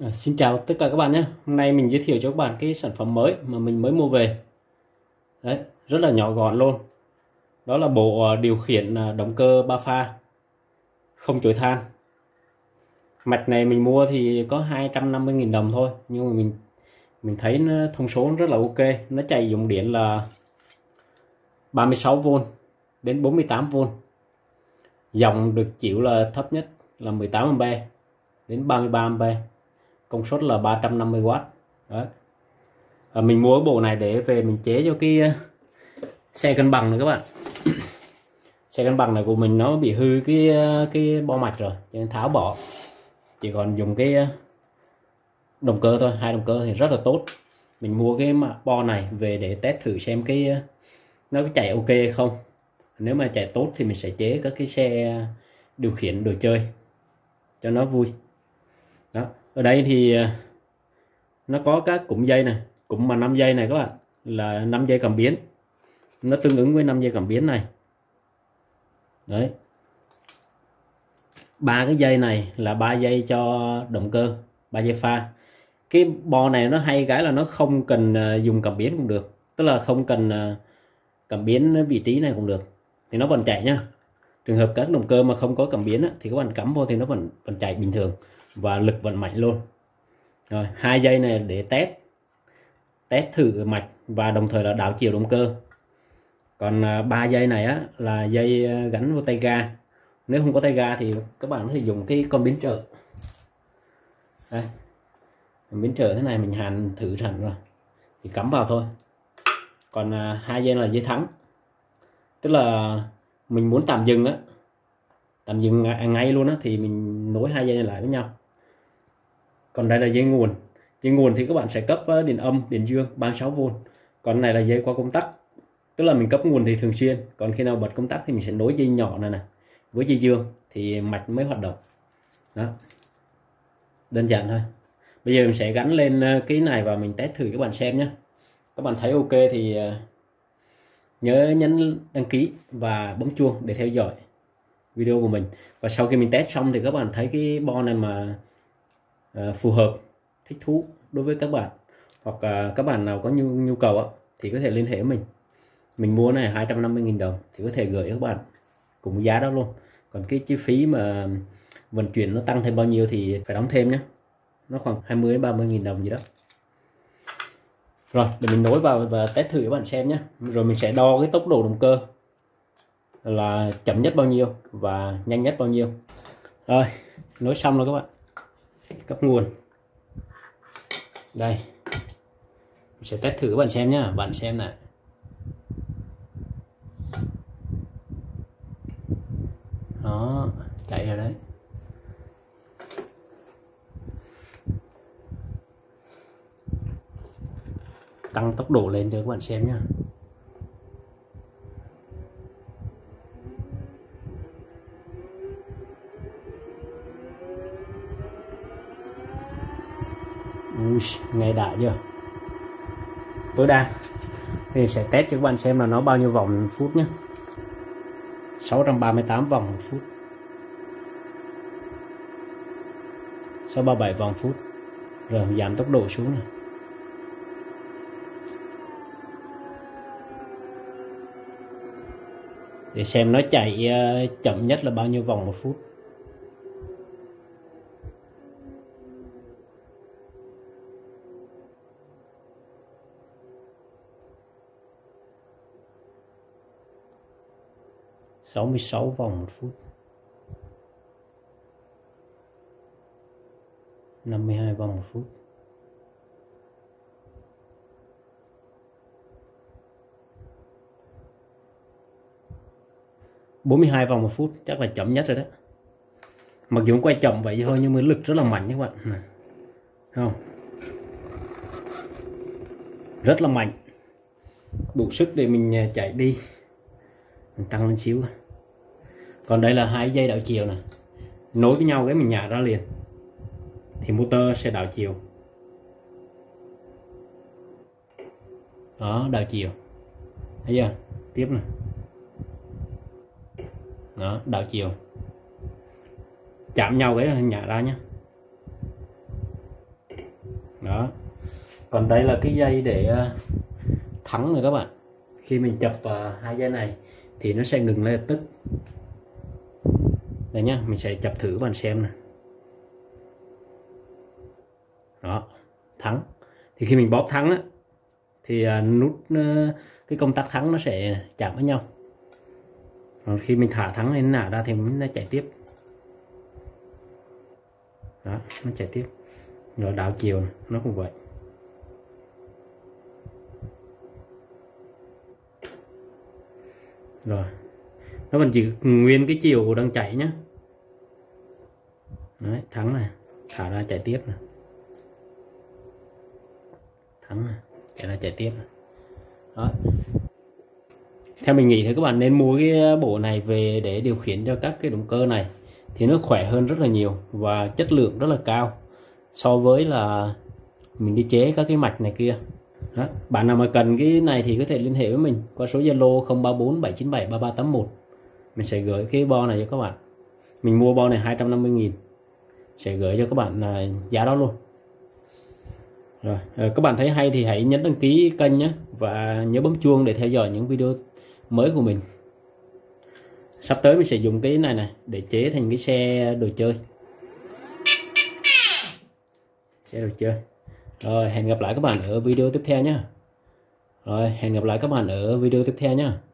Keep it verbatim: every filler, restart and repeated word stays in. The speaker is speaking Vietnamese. À, xin chào tất cả các bạn nhé. Hôm nay mình giới thiệu cho các bạn cái sản phẩm mới mà mình mới mua về. Đấy, rất là nhỏ gọn luôn. Đó là bộ điều khiển động cơ ba pha không chổi than. Mạch này mình mua thì có hai trăm năm mươi nghìn đồng thôi, nhưng mà mình mình thấy nó, thông số nó rất là ok. Nó chạy dùng điện là ba mươi sáu vôn đến bốn mươi tám vôn. Dòng được chịu là thấp nhất là mười tám ampere đến ba mươi ba ampere. Công suất là ba trăm năm mươi oát. Đấy. À, mình mua bộ này để về mình chế cho cái xe cân bằng này các bạn. Xe cân bằng này của mình nó bị hư cái cái bo mạch rồi, cho nên tháo bỏ. Chỉ còn dùng cái động cơ thôi, hai động cơ thì rất là tốt. Mình mua cái bo này về để test thử xem cái nó có chạy ok hay không. Nếu mà chạy tốt thì mình sẽ chế các cái xe điều khiển đồ chơi cho nó vui. Đó. Ở đây thì nó có các cụm dây này, cụm mà năm dây này các bạn, là năm dây cảm biến. Nó tương ứng với năm dây cảm biến này. Đấy. Ba cái dây này là ba dây cho động cơ, ba dây pha. Cái bo này nó hay cái là nó không cần dùng cảm biến cũng được, tức là không cần cảm biến vị trí này cũng được thì nó vẫn chạy nhá. Trường hợp các động cơ mà không có cảm biến á, thì các bạn cắm vô thì nó vẫn vẫn chạy bình thường và lực vẫn mạnh luôn. Rồi, hai dây này để test test thử mạch và đồng thời là đảo chiều động cơ. Còn ba dây này á là dây gắn vô tay ga. Nếu không có tay ga thì các bạn có thể dùng cái con biến trợ. Đây. Biến trợ thế này mình hàn thử sẵn rồi. Thì cắm vào thôi. Còn hai dây là dây thắng. Tức là mình muốn tạm dừng á, tạm dừng ngay luôn á, thì mình nối hai dây này lại với nhau. Còn đây là dây nguồn. Dây nguồn thì các bạn sẽ cấp điện âm, điện dương ba mươi sáu vôn. Còn này là dây qua công tắc. Tức là mình cấp nguồn thì thường xuyên, còn khi nào bật công tắc thì mình sẽ nối dây nhỏ này nè với dây dương thì mạch mới hoạt động. Đó. Đơn giản thôi. Bây giờ mình sẽ gắn lên cái này và mình test thử các bạn xem nhé. Các bạn thấy ok thì nhớ nhấn đăng ký và bấm chuông để theo dõi video của mình. Và sau khi mình test xong thì các bạn thấy cái bo này mà uh, phù hợp, thích thú đối với các bạn, hoặc uh, các bạn nào có nhu, nhu cầu á, thì có thể liên hệ với mình. Mình mua này hai trăm năm mươi nghìn đồng thì có thể gửi các bạn cùng giá đó luôn. Còn cái chi phí mà vận chuyển nó tăng thêm bao nhiêu thì phải đóng thêm nhé. Nó khoảng hai mươi đến ba mươi nghìn đồng gì đó. Rồi, để mình nối vào và test thử các bạn xem nhé. Rồi mình sẽ đo cái tốc độ động cơ là chậm nhất bao nhiêu và nhanh nhất bao nhiêu. Rồi, nối xong rồi các bạn. Cấp nguồn. Đây. Mình sẽ test thử các bạn xem nhé. Bạn xem này. Đó, chạy rồi đấy. Tăng tốc độ lên cho các bạn xem nhé. Ui, nghe đã chưa? Tối đa thì sẽ test cho các bạn xem là nó bao nhiêu vòng phút nhé. Sáu trăm ba mươi tám vòng một phút, sáu trăm ba mươi bảy vòng phút. Rồi giảm tốc độ xuống này. Để xem nó chạy chậm nhất là bao nhiêu vòng một phút. sáu mươi sáu vòng một phút. năm mươi hai vòng một phút. bốn mươi hai vòng một phút, chắc là chậm nhất rồi đó. Mặc dù quay chậm vậy thôi nhưng mà lực rất là mạnh các bạn. Không. Rất là mạnh. Đủ sức để mình chạy đi. Mình tăng lên xíu. Còn đây là hai dây đảo chiều này. Nối với nhau cái mình nhả ra liền. Thì motor sẽ đảo chiều. Đó, đảo chiều. Thấy chưa? Tiếp này. Đó, đảo chiều. Chạm nhau cái là nhả ra nhé. Còn đây là cái dây để thắng rồi các bạn. Khi mình chập hai dây này thì nó sẽ ngừng ngay lập tức. Đây nhá, mình sẽ chập thử bạn xem này. Đó, thắng. Thì khi mình bóp thắng á thì nút cái công tắc thắng nó sẽ chạm với nhau. Còn khi mình thả thắng lên nả ra thì nó chạy tiếp. Đó, nó chạy tiếp. Rồi đảo chiều nó cũng vậy. Rồi nó vẫn giữ nguyên cái chiều đang chạy nhá. Đấy, thắng này, thả ra chạy tiếp này. Thắng này, chạy ra chạy tiếp này. Đó. Theo mình nghĩ thì các bạn nên mua cái bộ này về để điều khiển cho các cái động cơ này thì nó khỏe hơn rất là nhiều và chất lượng rất là cao so với là mình đi chế các cái mạch này kia. Đó. Bạn nào mà cần cái này thì có thể liên hệ với mình qua số Zalo không ba bốn bảy chín bảy ba ba tám một. Mình sẽ gửi cái bo này cho các bạn. Mình mua bo này hai trăm năm mươi nghìn, sẽ gửi cho các bạn giá đó luôn. Rồi, các bạn thấy hay thì hãy nhấn đăng ký kênh nhé, và nhớ bấm chuông để theo dõi những video mới của mình. Sắp tới mình sẽ dùng cái này này để chế thành cái xe đồ chơi. Xe đồ chơi. Rồi, hẹn gặp lại các bạn ở video tiếp theo nhé. Rồi, hẹn gặp lại các bạn ở video tiếp theo nhé.